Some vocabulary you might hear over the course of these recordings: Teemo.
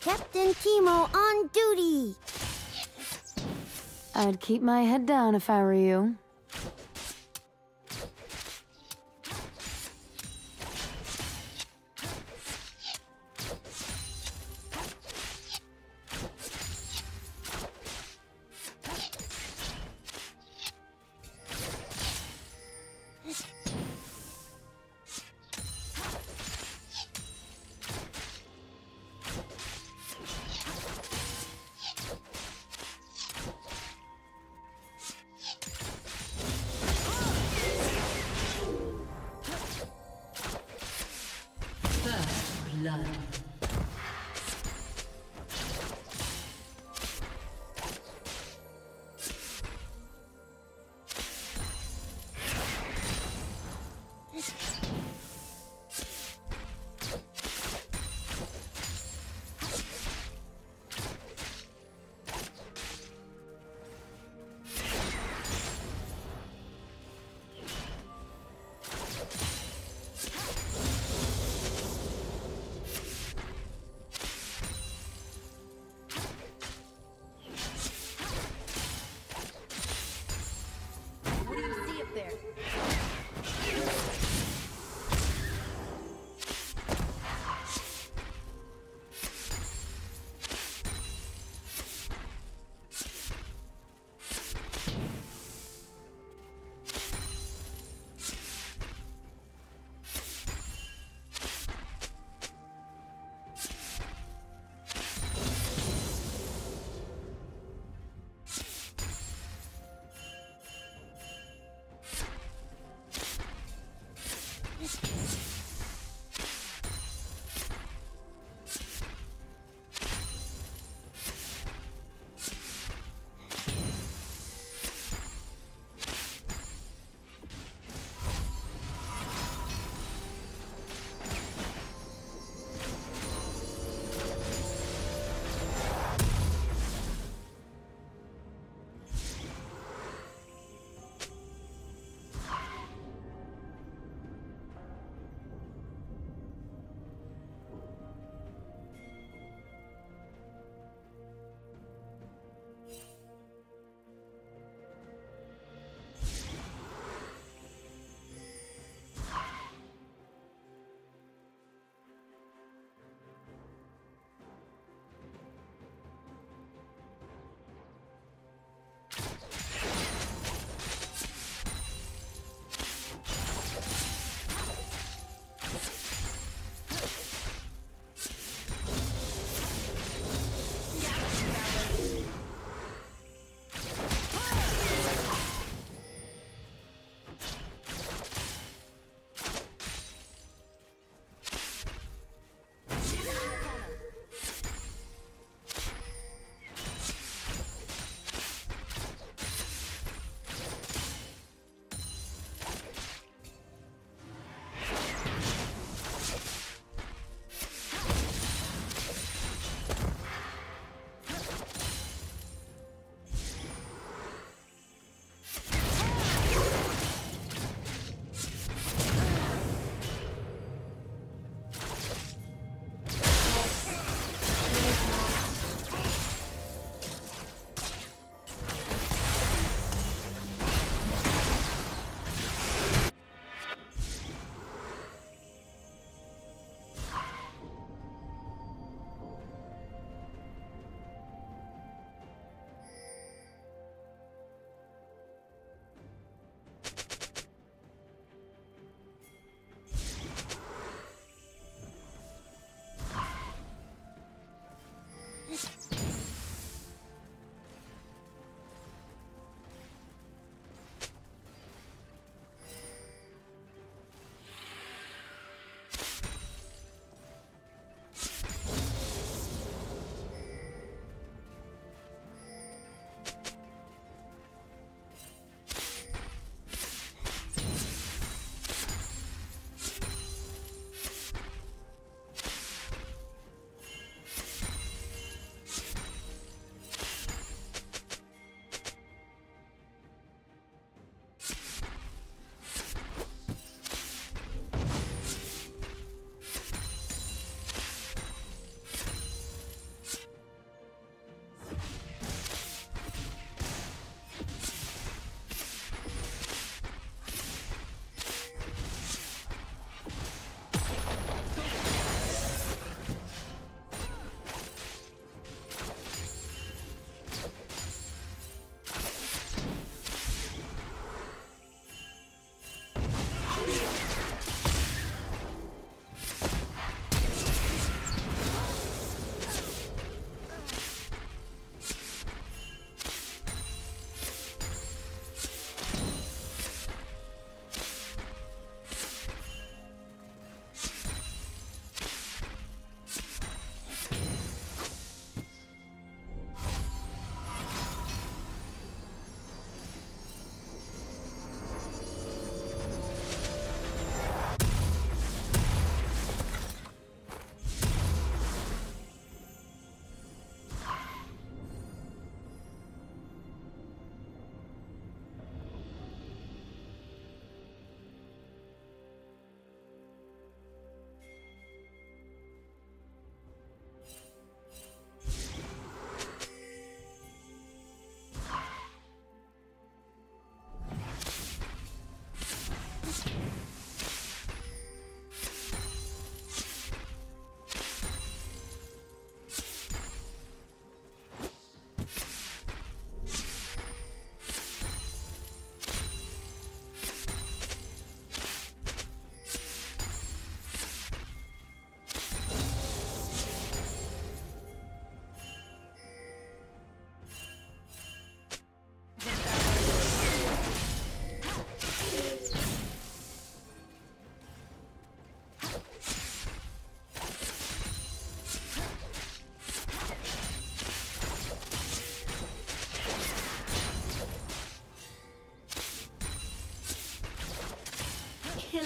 Captain Teemo on duty! I'd keep my head down if I were you.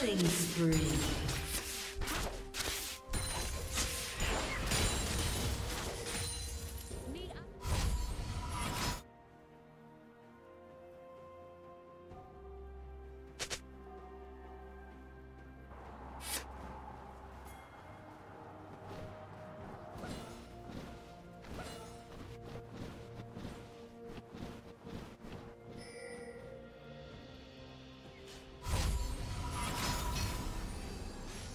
Killing spree.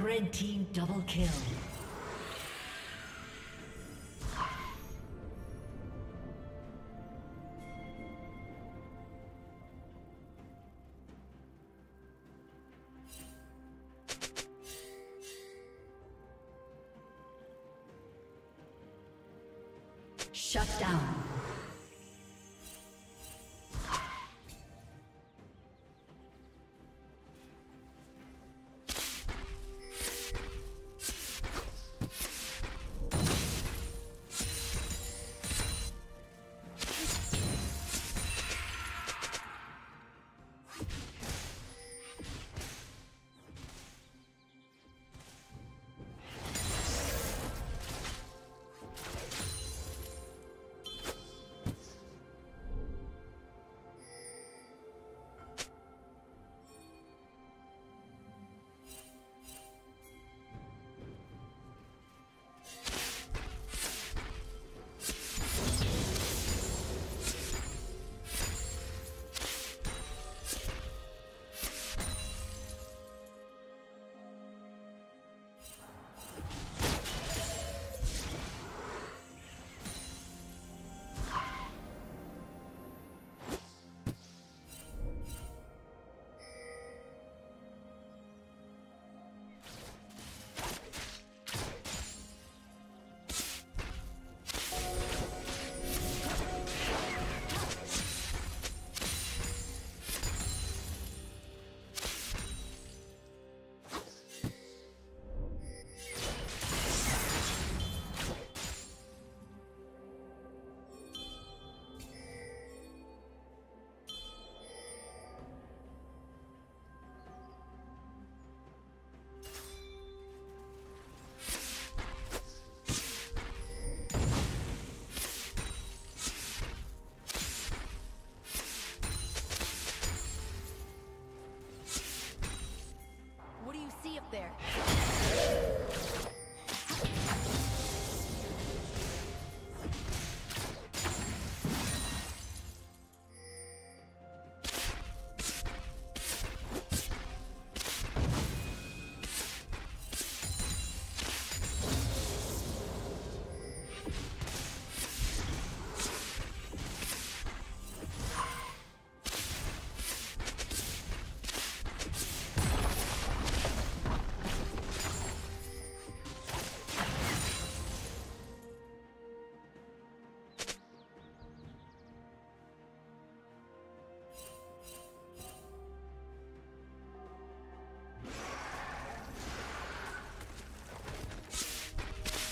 Red team double kill. Shut down.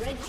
Red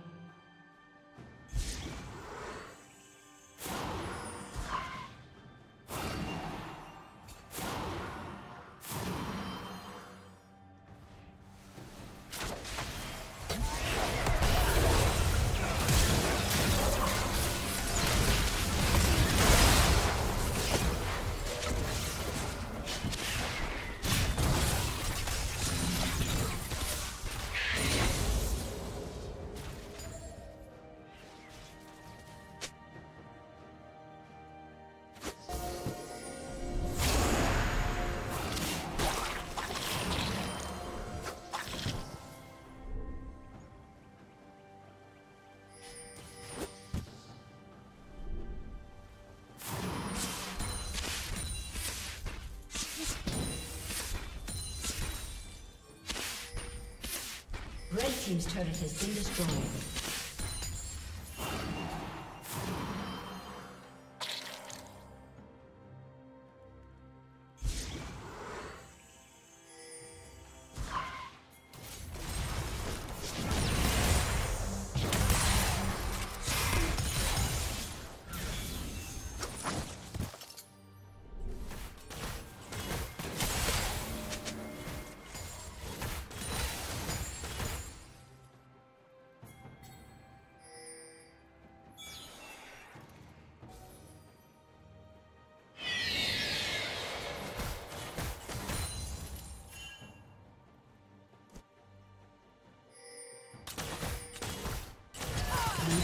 Red team's turret has been destroyed.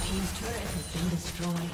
Team's turret has been destroyed.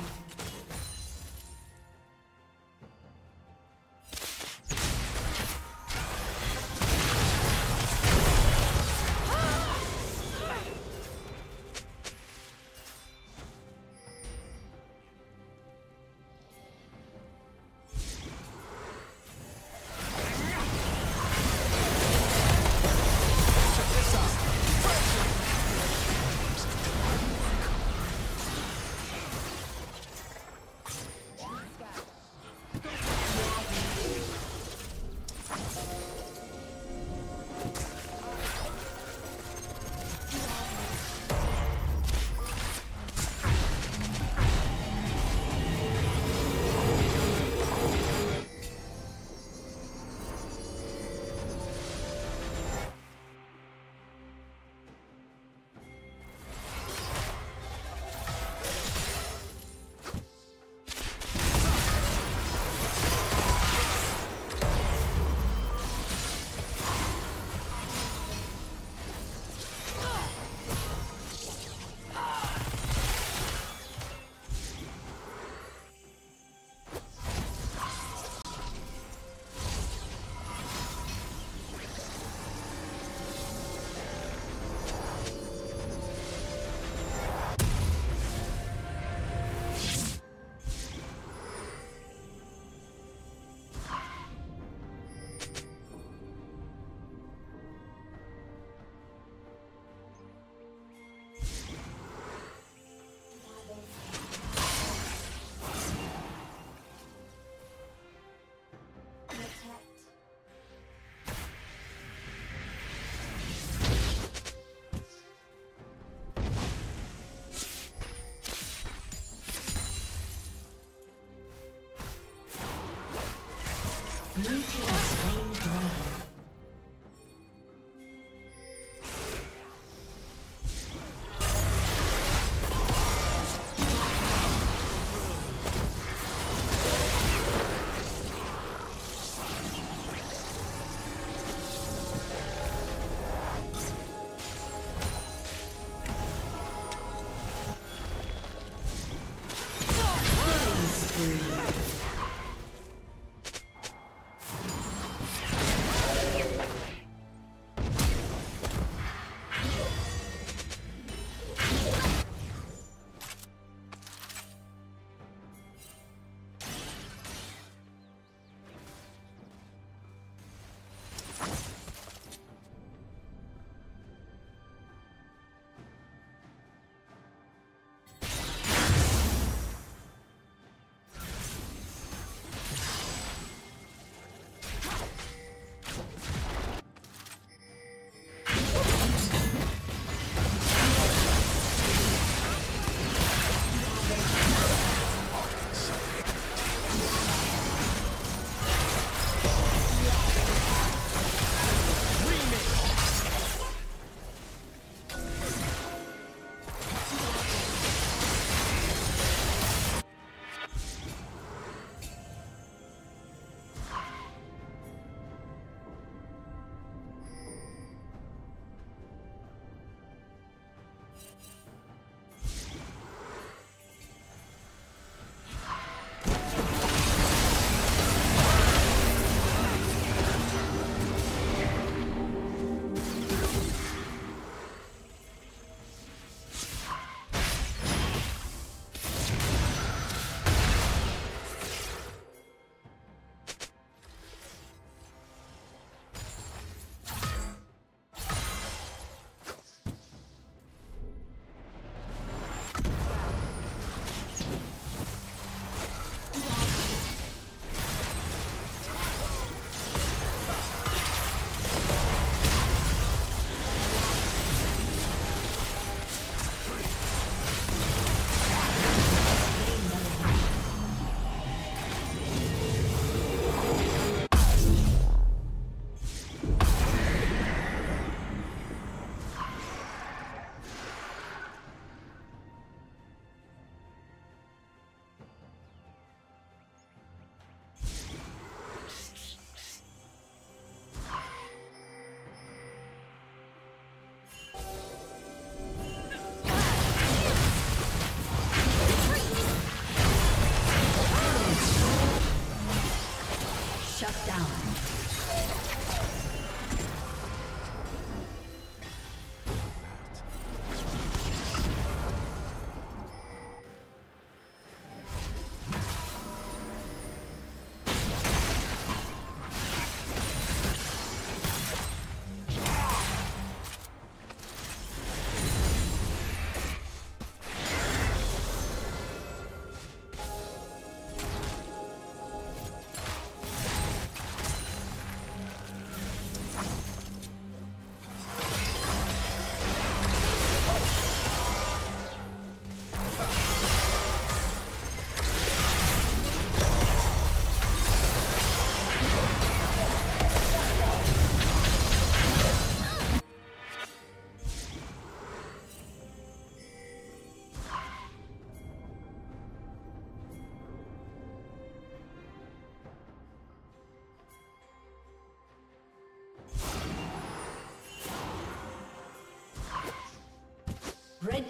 Blue team slain dragon. Three. Red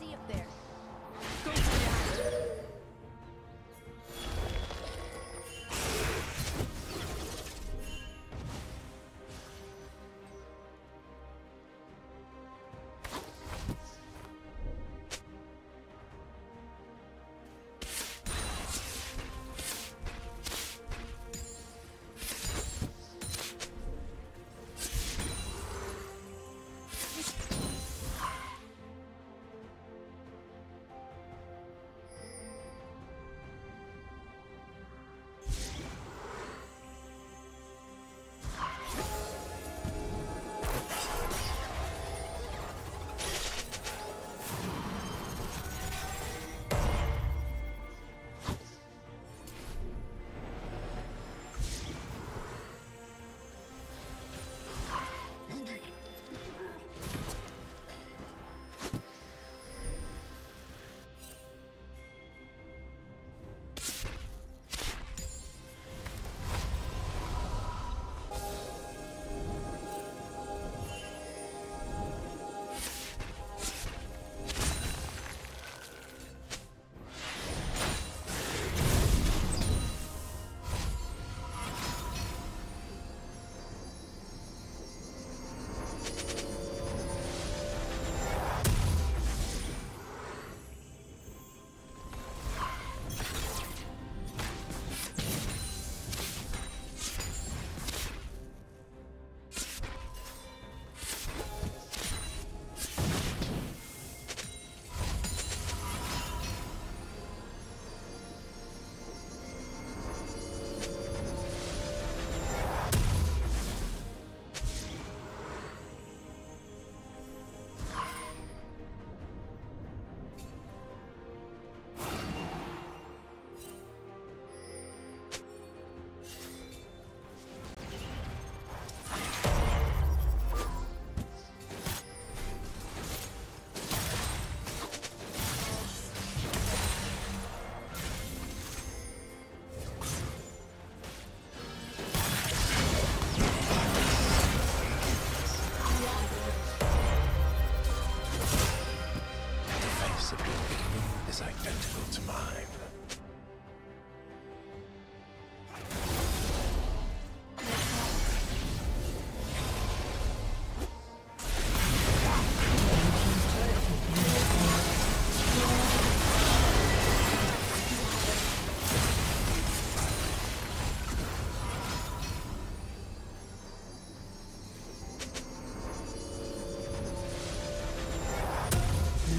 See up there. Go to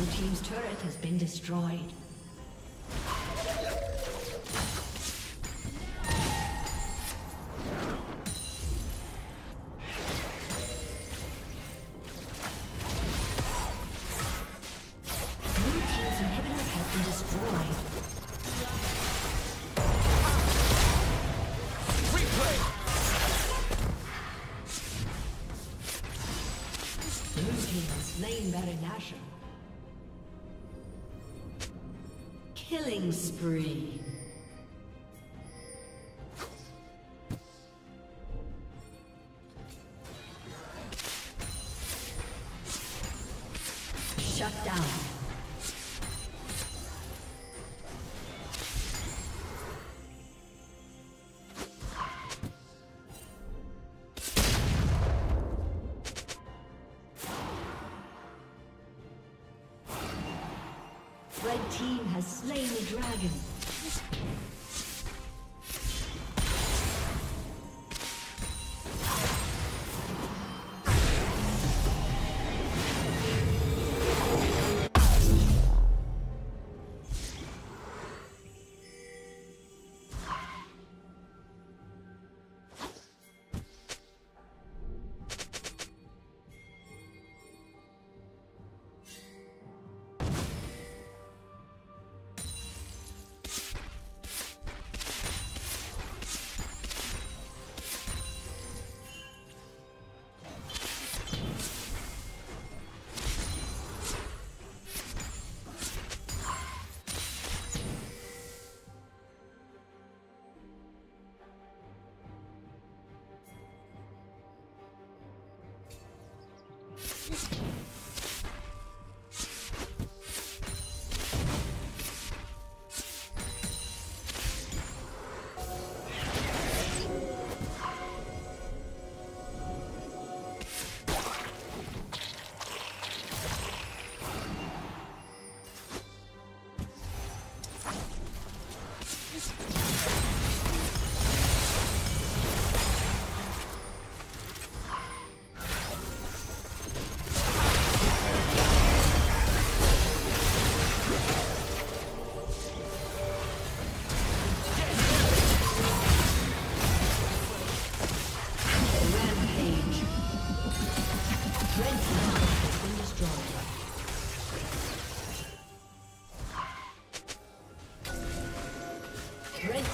Blue team's turret has been destroyed. Killing spree. Shut down. Red team has slain the dragon.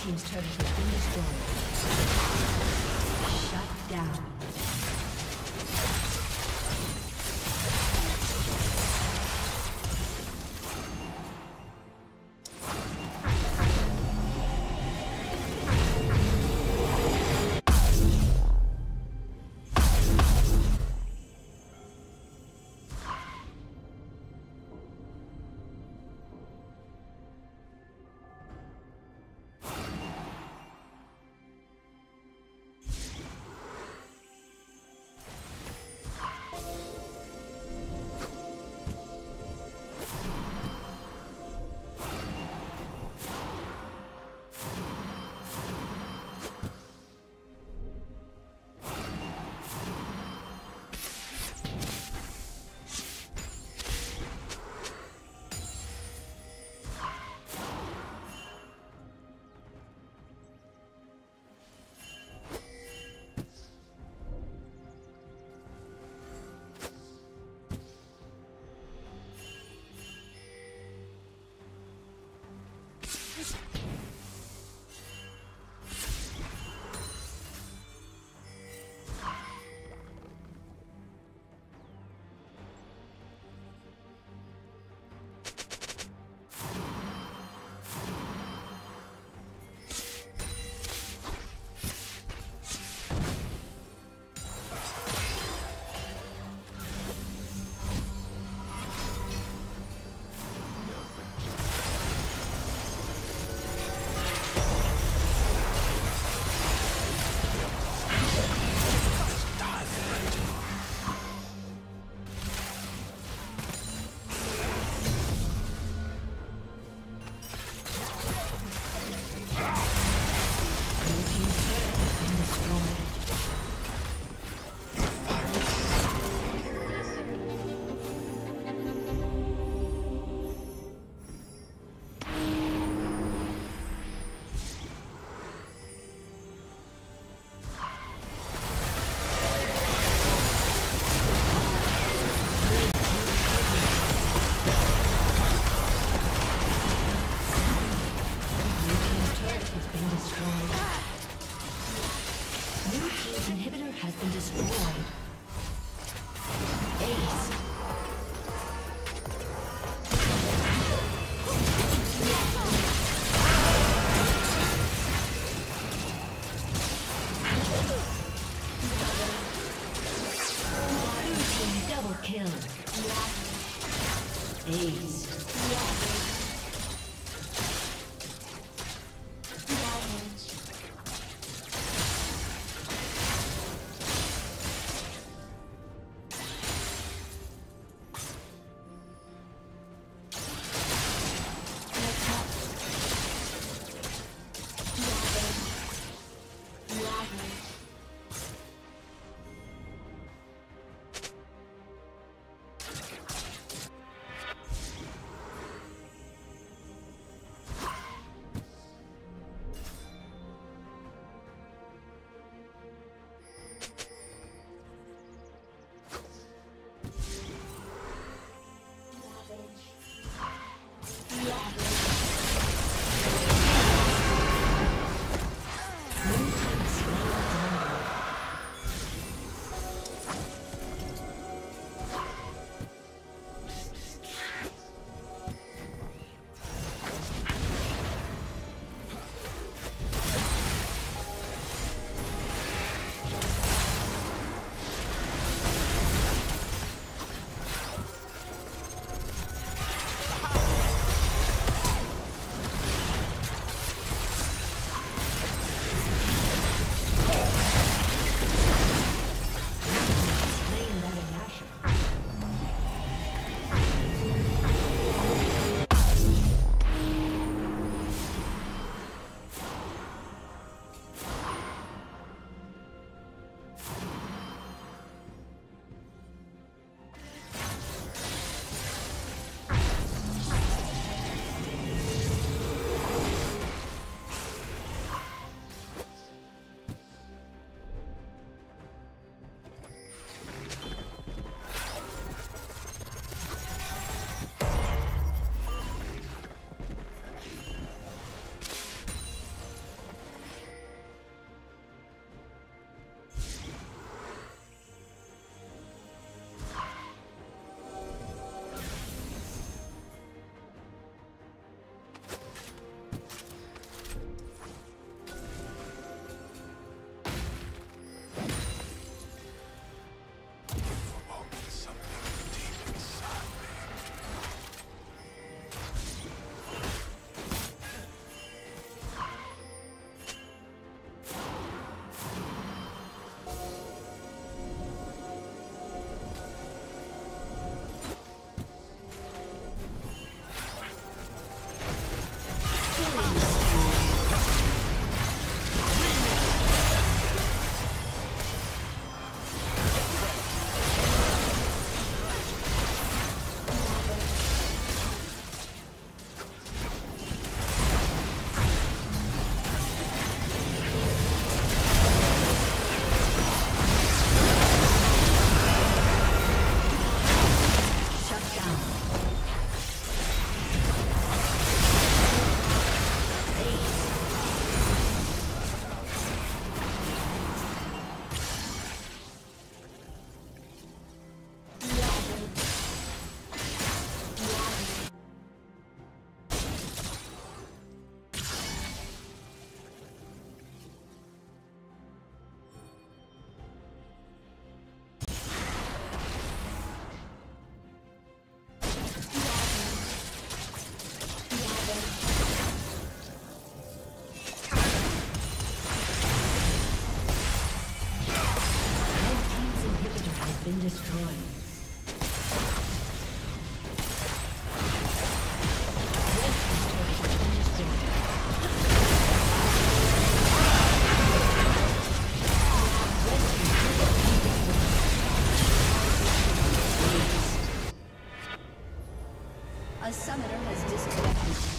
Team's turret has been destroyed. Shut down. A summoner has disconnected.